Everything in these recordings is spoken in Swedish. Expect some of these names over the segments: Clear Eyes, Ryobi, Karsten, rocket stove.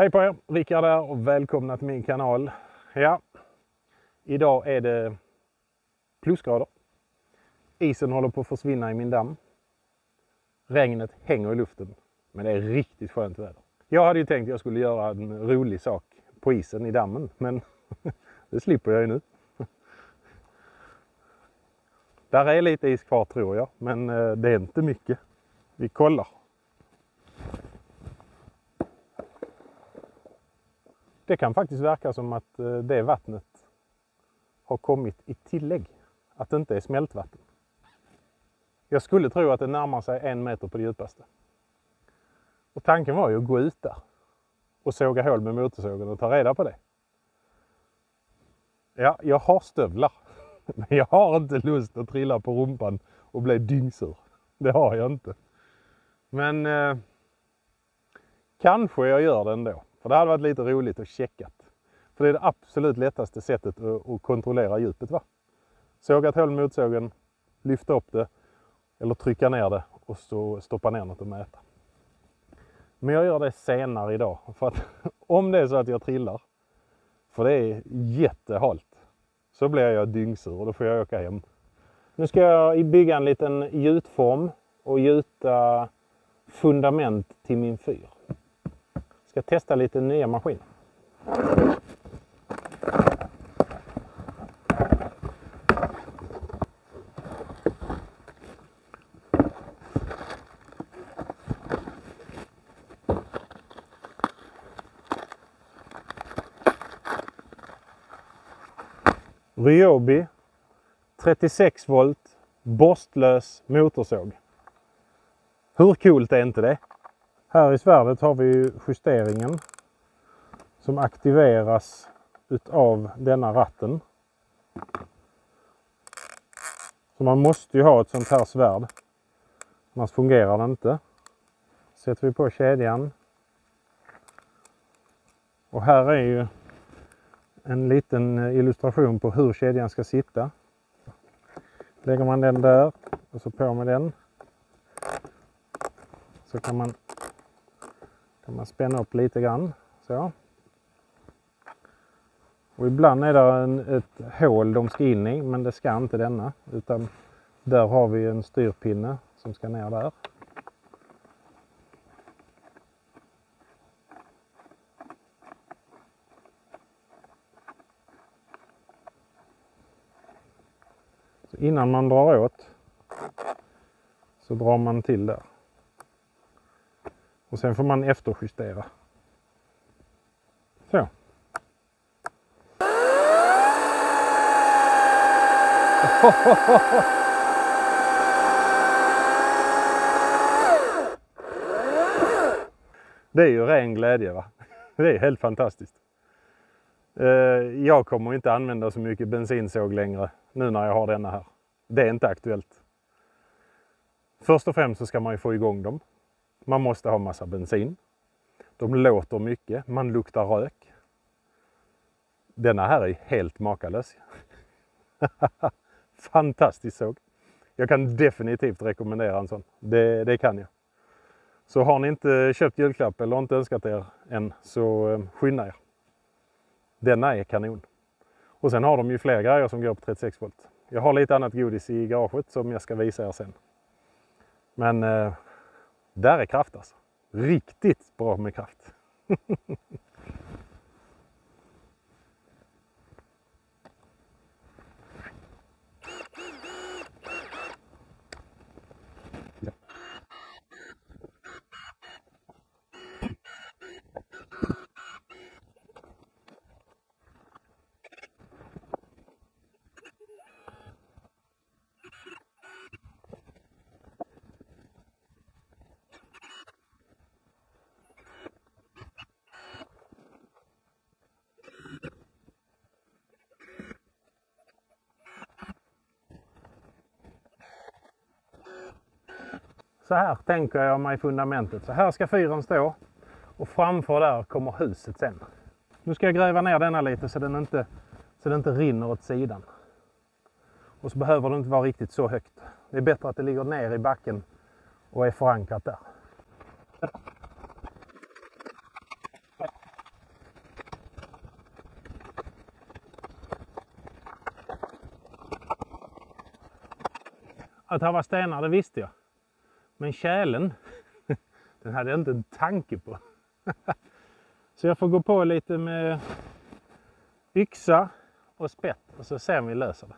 Hej på er, Rickard här och välkomna till min kanal. Ja, idag är det plusgrader. Isen håller på att försvinna i min damm. Regnet hänger i luften, men det är riktigt skönt väder. Jag hade ju tänkt att jag skulle göra en rolig sak på isen i dammen, men det slipper jag ju nu. Där är lite is kvar tror jag, men det är inte mycket. Vi kollar. Det kan faktiskt verka som att det vattnet har kommit i tillägg. Att det inte är smältvatten. Jag skulle tro att det närmar sig 1 meter på det djupaste. Och tanken var ju att gå ut där och såga hål med motorsågen och ta reda på det. Ja, jag har stövlar. Men jag har inte lust att trilla på rumpan och bli dyngsur. Det har jag inte. Men kanske jag gör det ändå. För det hade varit lite roligt att checka. För det är det absolut lättaste sättet att kontrollera djupet, va? Såga ett hål med motorsågen, lyfta upp det eller trycka ner det och så stoppa ner något och mäta. Men jag gör det senare idag för att om det är så att jag trillar, för det är jättehalt, så blir jag dyngsur och då får jag åka hem. Nu ska jag bygga en liten gjutform och gjuta fundament till min fyr. Jag ska testa lite nya maskiner. Ryobi 36 volt borstlös motorsåg. Hur coolt är inte det? Här i svärdet har vi justeringen som aktiveras utav denna ratten. Så man måste ju ha ett sånt här svärd, annars fungerar det inte. Sätter vi på kedjan. Och här är ju en liten illustration på hur kedjan ska sitta. Lägger man den där och så på med den. Så kan man spänna upp lite grann, så. Och ibland är det ett hål de ska in i, men det ska inte denna, utan där har vi en styrpinne som ska ner där. Så innan man drar åt så drar man till där. Och sen får man efterjustera. Så. Det är ju ren glädje, va? Det är helt fantastiskt. Jag kommer inte använda så mycket bensinsåg längre nu när jag har denna här. Det är inte aktuellt. Först och främst så ska man ju få igång dem. Man måste ha massa bensin. De låter mycket. Man luktar rök. Denna här är helt makalös. Fantastisk såg. Jag kan definitivt rekommendera en sån. Det kan jag. Så har ni inte köpt julklapp eller inte önskat er än, så skynda er. Denna är kanon. Och sen har de ju fler grejer som går på 36 volt. Jag har lite annat godis i garaget som jag ska visa er sen. Men... där är kraft alltså. Riktigt bra med kraft. Så här tänker jag mig fundamentet. Så här ska fyren stå och framför där kommer huset sen. Nu ska jag gräva ner denna lite så den inte rinner åt sidan. Och så behöver det inte vara riktigt så högt. Det är bättre att det ligger ner i backen och är förankrat där. Att här var stenar, det visste jag. Men tjälen, den hade jag inte en tanke på. Så jag får gå på lite med yxa och spett och så ser vi löser det.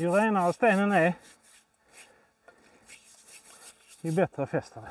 Ju renare stenen är, ju bättre fäster det.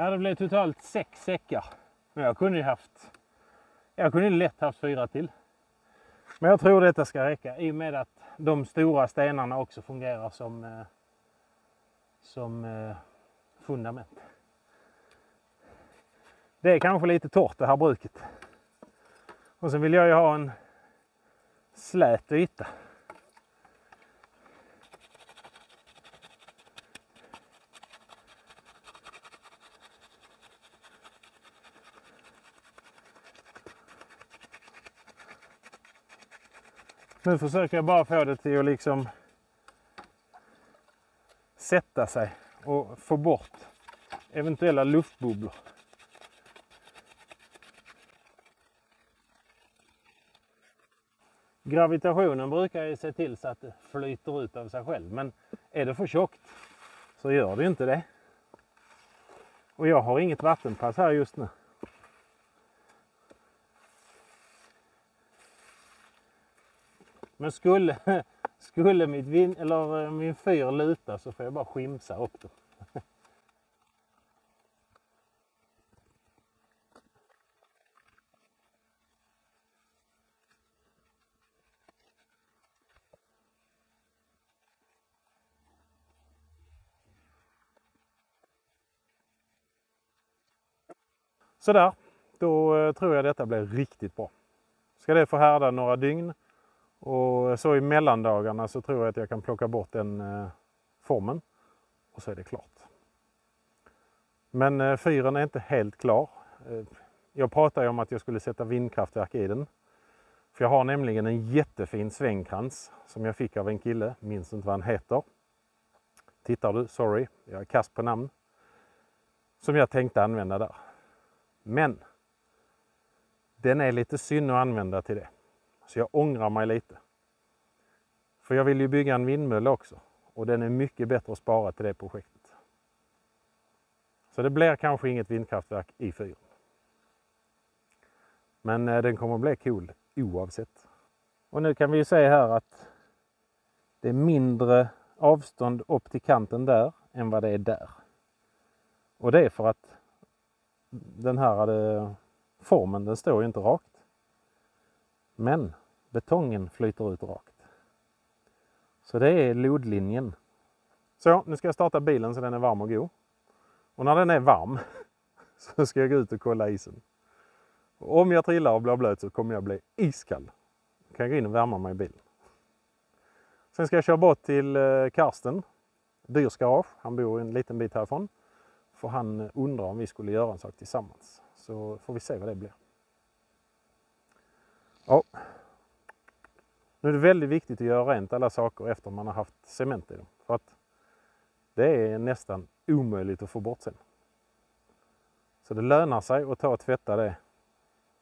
Ja, det blev totalt 6 säckar. Men jag kunde lätt haft 4 till. Men jag tror detta ska räcka i och med att de stora stenarna också fungerar som fundament. Det är kanske lite torrt det här bruket. Och sen vill jag ju ha en slät yta. Nu försöker jag bara få det till att liksom sätta sig och få bort eventuella luftbubblor. Gravitationen brukar ju se till så att det flyter ut av sig själv, men är det för tjockt så gör det inte det. Och jag har inget vattenpass här just nu. Men skulle min fyr luta så får jag bara skimsa upp dem. Sådär, då tror jag detta blir riktigt bra. Ska det få härda några dygn. Och så i mellandagarna så tror jag att jag kan plocka bort den formen och så är det klart. Men fyren är inte helt klar. Jag pratade ju om att jag skulle sätta vindkraftverk i den. För jag har nämligen en jättefin svängkrans som jag fick av en kille, minns inte vad han heter. Tittar du, sorry, jag är kast på namn. Som jag tänkte använda där. Men den är lite synd att använda till det. Så jag ångrar mig lite. För jag vill ju bygga en vindmölla också. Och den är mycket bättre att spara till det projektet. Så det blir kanske inget vindkraftverk i fyren. Men den kommer att bli cool oavsett. Och nu kan vi ju se här att det är mindre avstånd upp till kanten där än vad det är där. Och det är för att den här formen, den står ju inte rakt. Men betongen flyter ut rakt. Så det är lodlinjen. Så, nu ska jag starta bilen så den är varm och god. Och när den är varm så ska jag gå ut och kolla isen. Och om jag trillar och blir blöt så kommer jag bli iskall. Då kan jag gå in och värma mig i bilen. Sen ska jag köra bort till Karsten, dyrsgarage. Han bor en liten bit härifrån. För han undrar om vi skulle göra en sak tillsammans. Så får vi se vad det blir. Ja. Nu är det väldigt viktigt att göra rent alla saker efter man har haft cement i dem. För att det är nästan omöjligt att få bort sen. Så det lönar sig att ta och tvätta det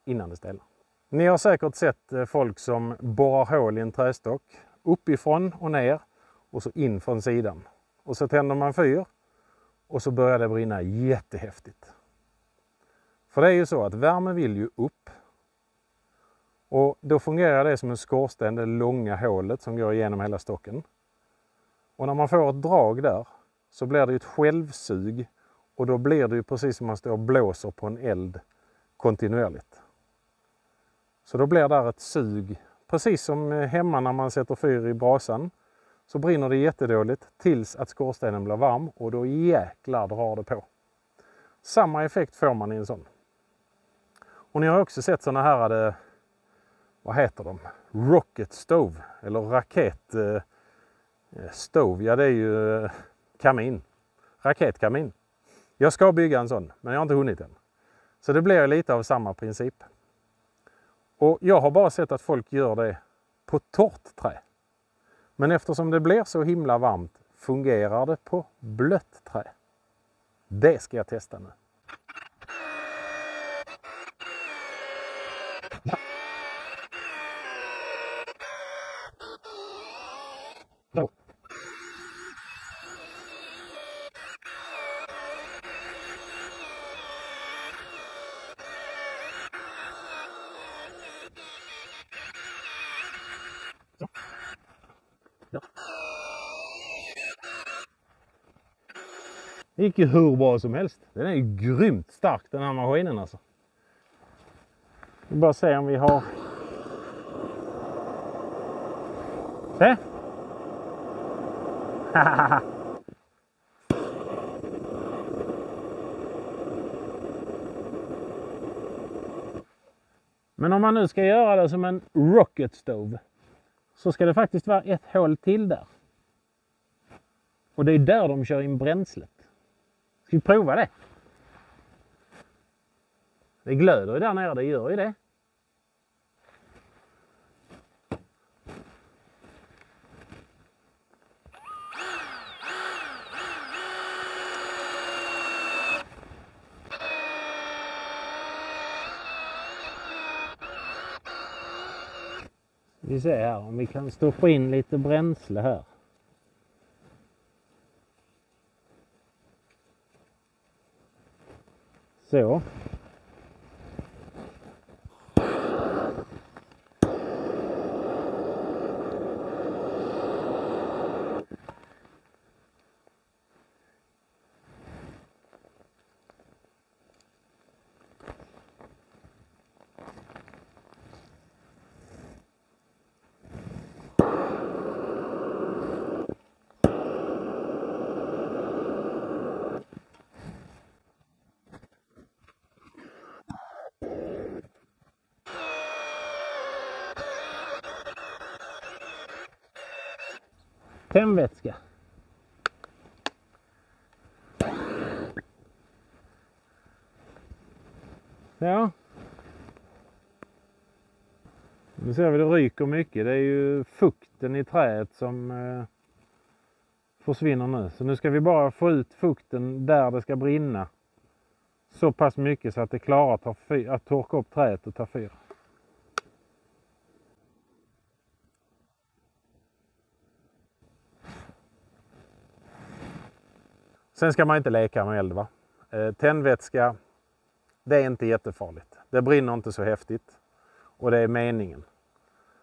innan det ställer. Ni har säkert sett folk som borrar hål i en trästock. Uppifrån och ner och så in från sidan. Och så tänder man fyr och så börjar det brinna jättehäftigt. För det är ju så att värmen vill ju upp. Och då fungerar det som en skorsten, det långa hålet som går igenom hela stocken. Och när man får ett drag där så blir det ju ett självsug. Och då blir det ju precis som man står och blåser på en eld kontinuerligt. Så då blir där ett sug. Precis som hemma när man sätter fyr i brasan så brinner det jättedåligt tills att skorstenen blir varm och då jäklar drar det på. Samma effekt får man i en sån. Och ni har också sett såna här, vad heter de? Rocket stove eller raketstove. Ja, det är ju kamin. Raketkamin. Jag ska bygga en sån men jag har inte hunnit än. Så det blir lite av samma princip. Och jag har bara sett att folk gör det på torrt trä. Men eftersom det blir så himla varmt fungerar det på blött trä. Det ska jag testa nu. Det gick ju hur bra som helst. Den är ju grymt stark den här maskinen alltså. Vi bara se om vi har... Se! Men om man nu ska göra det som en rocket stove så ska det faktiskt vara ett hål till där. Och det är där de kör in bränslet. Ska vi prova det? Det glöder ju där nere, det gör ju det. Vi ser här om vi kan stoppa in lite bränsle här. Så. Tändvätska. Ja. Nu ser vi det ryker mycket. Det är ju fukten i träet som försvinner nu. Så nu ska vi bara få ut fukten där det ska brinna. Så pass mycket så att det klarar att torka upp träet och ta fyr. Sen ska man inte leka med eld, va? Tändvätska, det är inte jättefarligt. Det brinner inte så häftigt. Och det är meningen.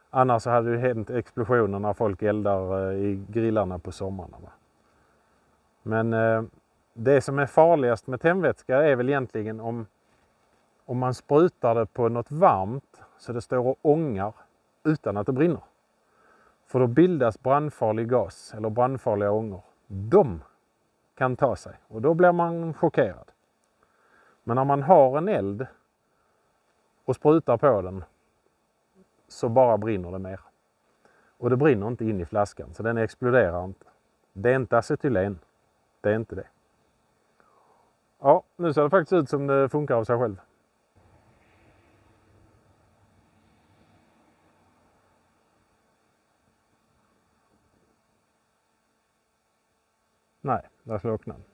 Annars hade det hänt explosioner när folk eldar i grillarna på sommarna, va? Men det som är farligast med tändvätska är väl egentligen om man sprutar det på något varmt så det står och ångar. utan att det brinner. För då bildas brandfarlig gas eller brandfarliga ångor. De kan ta sig och då blir man chockerad. Men när man har en eld och sprutar på den så bara brinner det mer. Och det brinner inte in i flaskan så den exploderar inte. Det är inte acetylen, det är inte det. Ja, nu ser det faktiskt ut som det funkar av sig själv. Nej, där slocknade den.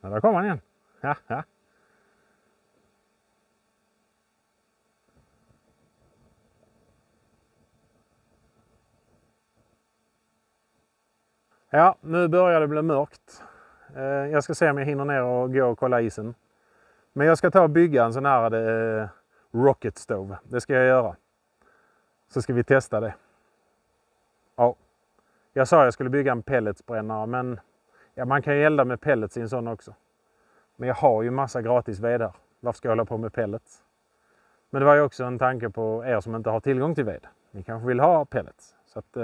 Ja, där kommer han igen. Ja. Ja, nu börjar det bli mörkt. Jag ska se om jag hinner ner och gå och kolla isen. Men jag ska ta och bygga en sån här rocket stove. Det ska jag göra. Så ska vi testa det. Ja. Jag sa jag skulle bygga en pelletsbrännare, men ja, man kan ju elda med pellets i en sån också. Men jag har ju massa gratis ved här. Varför ska jag hålla på med pellets? Men det var ju också en tanke på er som inte har tillgång till ved. Ni kanske vill ha pellets. Så att,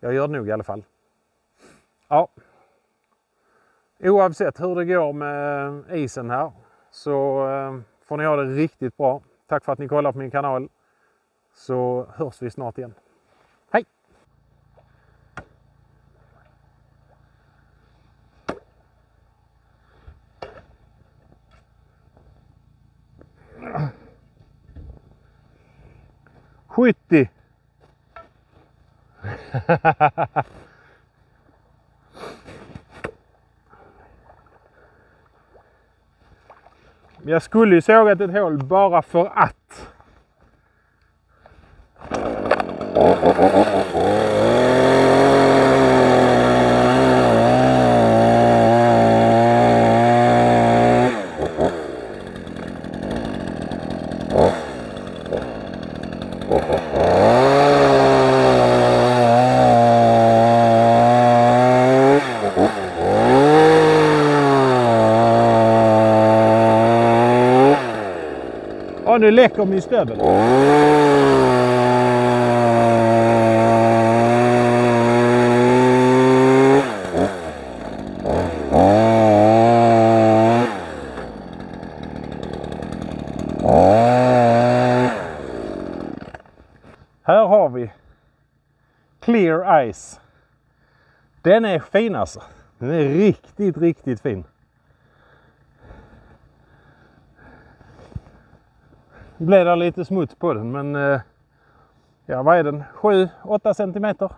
jag gör det nog i alla fall. Ja. Oavsett hur det går med isen här så får ni ha det riktigt bra. Tack för att ni kollar på min kanal. Så hörs vi snart igen. Skittig! Jag skulle ju sågat ett hål bara för att. Ja, nu läcker min stövel. Här har vi Clear Eyes. Den är fin alltså. Den är riktigt, riktigt fin. Blev det lite smuts på den, men ja, vad är den? 7-8 centimeter.